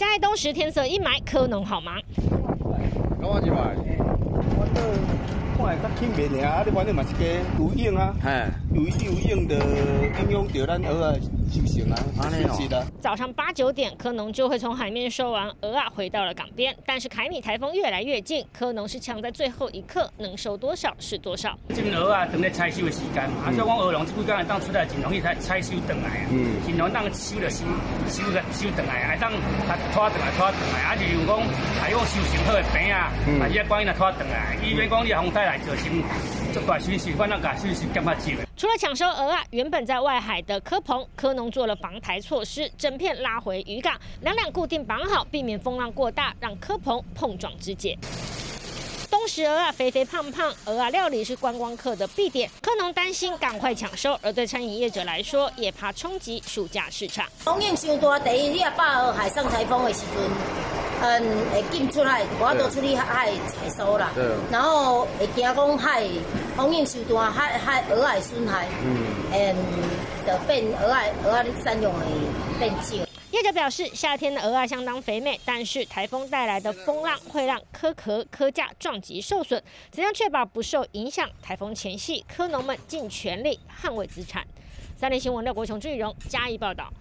嘉义冬时天色阴霾，可能好忙。我一摆，我倒看会较轻便尔，啊，你反正嘛是加有影啊，哎，有影的影响到咱蚵仔休息啊，休息啊。早上8、9点，柯农就会从海面收完蚵仔，回到了港边。但是凯米台风越来越近，柯农是抢在最后一刻，能收多少是多少。这边蚵仔等咧采收的时间嘛，所以讲蚵农这几天当出来真容易采收回来啊，真容易当收了收回来啊，当拖回来，啊就是讲还用收成好的饼啊，啊伊个关于那拖回来，伊免讲你风带来造成足大损失，反正个损失减较少。除了抢收蚵仔，原本在外海的蚵棚，柯农做了防台措施，整片拉回渔港，两固定绑好，避免风浪过大，让蚵棚碰撞肢解。冬时蚵仔肥肥胖胖，蚵仔料理是观光客的必点。柯农担心赶快抢收，而对餐饮业者来说，也怕冲击暑假市场。供应太大，第一，你啊八号海上台风的时阵。会进出来，我都处理海采收啦。然后会惊讲海供应受大，海蚵仔损害，就变蚵仔产量会变少。业者表示，夏天的蚵仔相当肥美，但是台风带来的风浪会让蚵壳、蚵架撞击受损，怎样确保不受影响？台风前夕，蚵农们尽全力捍卫资产。3立新闻廖国雄、郑宇荣嘉义报道。